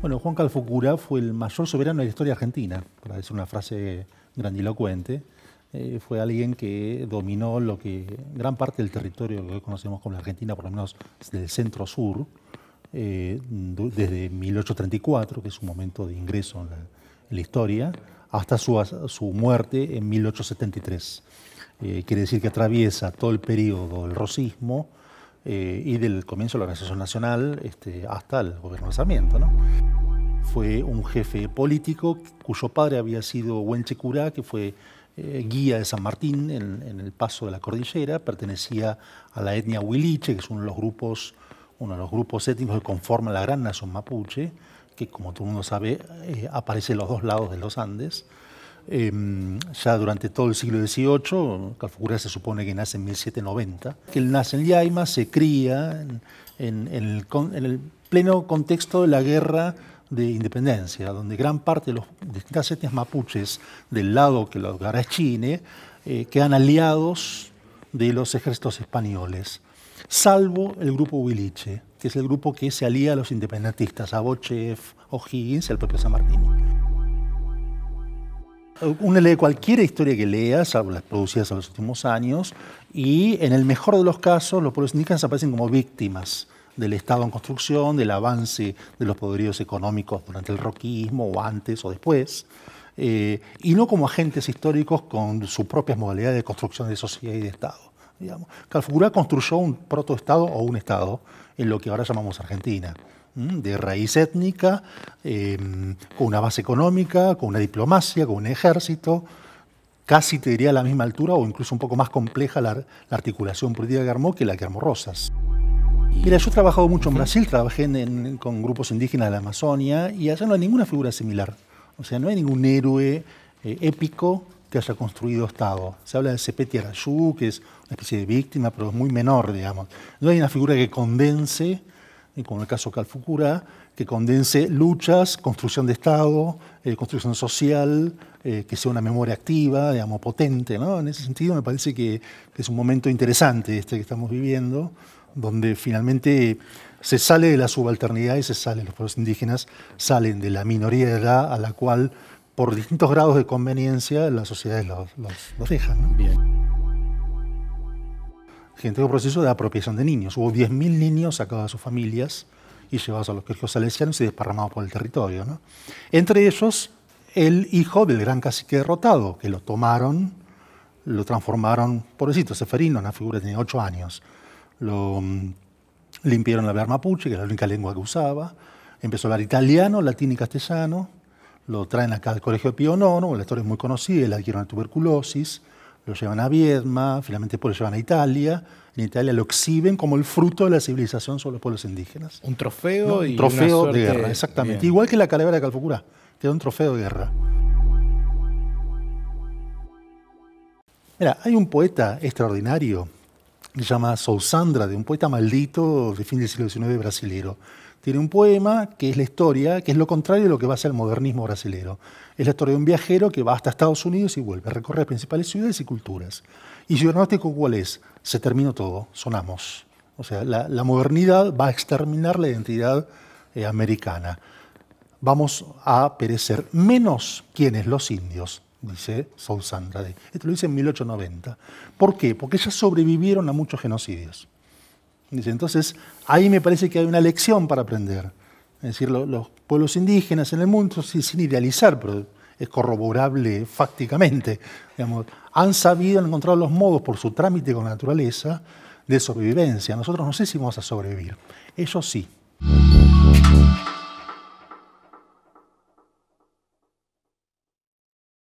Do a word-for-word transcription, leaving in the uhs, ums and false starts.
Bueno, Juan Calfucurá fue el mayor soberano de la historia argentina, para decir una frase grandilocuente. Eh, fue alguien que dominó lo que gran parte del territorio que hoy conocemos como la Argentina, por lo menos del centro-sur, eh, desde mil ochocientos treinta y cuatro, que es un momento de ingreso en la, en la historia, hasta su, su muerte en mil ochocientos setenta y tres. Eh, quiere decir que atraviesa todo el periodo del rosismo eh, y del comienzo de la organización nacional este, hasta el gobierno de Sarmiento, ¿no? Fue un jefe político cuyo padre había sido Huenche Curá, que fue Eh, guía de San Martín en, en el paso de la cordillera, pertenecía a la etnia huiliche, que es uno de los grupos, uno de los grupos étnicos que conforman la gran nación mapuche, que como todo el mundo sabe, eh, aparece en los dos lados de los Andes. Eh, ya durante todo el siglo dieciocho, Calfucurá se supone que nace en mil setecientos noventa, que él nace en Llaima, se cría en, en, en, el, en el pleno contexto de la guerra de independencia, donde gran parte de las distintas etnias mapuches del lado que lo Garachine eh, quedan aliados de los ejércitos españoles, salvo el grupo huiliche, que es el grupo que se alía a los independentistas, a Bochef, O'Higgins y al propio San Martín. Uno lee cualquier historia que lea, salvo las producidas en los últimos años, y en el mejor de los casos los pueblos indígenas aparecen como víctimas del Estado en construcción, del avance de los poderíos económicos durante el roquismo, o antes o después, eh, y no como agentes históricos con sus propias modalidades de construcción de sociedad y de Estado, digamos. Calfucurá construyó un protoestado o un Estado en lo que ahora llamamos Argentina, ¿m? de raíz étnica, eh, con una base económica, con una diplomacia, con un ejército, casi te diría a la misma altura o incluso un poco más compleja la, la articulación política que armó que la que armó Rosas. Mira, yo he trabajado mucho en Brasil, trabajé en, en, con grupos indígenas de la Amazonia y allá no hay ninguna figura similar. O sea, no hay ningún héroe eh, épico que haya construido Estado. Se habla de Cepeti Arayú, que es una especie de víctima, pero es muy menor, digamos. No hay una figura que condense, como en el caso de Calfucurá, que condense luchas, construcción de Estado, eh, construcción social, eh, que sea una memoria activa, digamos, potente, ¿no? En ese sentido me parece que, que es un momento interesante este que estamos viviendo, donde finalmente se sale de la subalternidad y se sale, los pueblos indígenas salen de la minoría a la cual, por distintos grados de conveniencia, las sociedades los, los, los dejan, ¿no? Bien. Gente, un proceso de apropiación de niños. Hubo diez mil niños sacados de sus familias y llevados a los colegios salesianos y desparramados por el territorio, ¿no? Entre ellos, el hijo del gran cacique derrotado, que lo tomaron, lo transformaron, pobrecito, Seferino, una figura que tenía ocho años. Lo limpiaron de hablar mapuche, que era la única lengua que usaba. Empezó a hablar italiano, latín y castellano. Lo traen acá al colegio de Pío Nono, la historia es muy conocida, le adquirieron la tuberculosis. Lo llevan a Viedma, finalmente después lo llevan a Italia. En Italia lo exhiben como el fruto de la civilización sobre los pueblos indígenas. Un trofeo, ¿no? y un trofeo una de suerte... guerra, exactamente. Bien. Igual que la Calavera de Calfucurá, que era un trofeo de guerra. Mira, hay un poeta extraordinario, se llama Sousândrade, un poeta maldito de fin del siglo diecinueve brasilero. Tiene un poema que es la historia, que es lo contrario de lo que va a ser el modernismo brasilero. Es la historia de un viajero que va hasta Estados Unidos y vuelve, recorre las principales ciudades y culturas. ¿Y su diagnóstico cuál es? Se terminó todo, sonamos. O sea, la, la modernidad va a exterminar la identidad eh, americana. Vamos a perecer, menos quienes los indios, dice Sousândrade. Esto lo dice en mil ochocientos noventa. ¿Por qué? Porque ellas sobrevivieron a muchos genocidios. Dice, entonces, ahí me parece que hay una lección para aprender. Es decir, lo, los pueblos indígenas en el mundo, sin, sin idealizar, pero es corroborable fácticamente, digamos, han sabido, han encontrado los modos por su trámite con la naturaleza de sobrevivencia. Nosotros no sé si vamos a sobrevivir, ellos sí.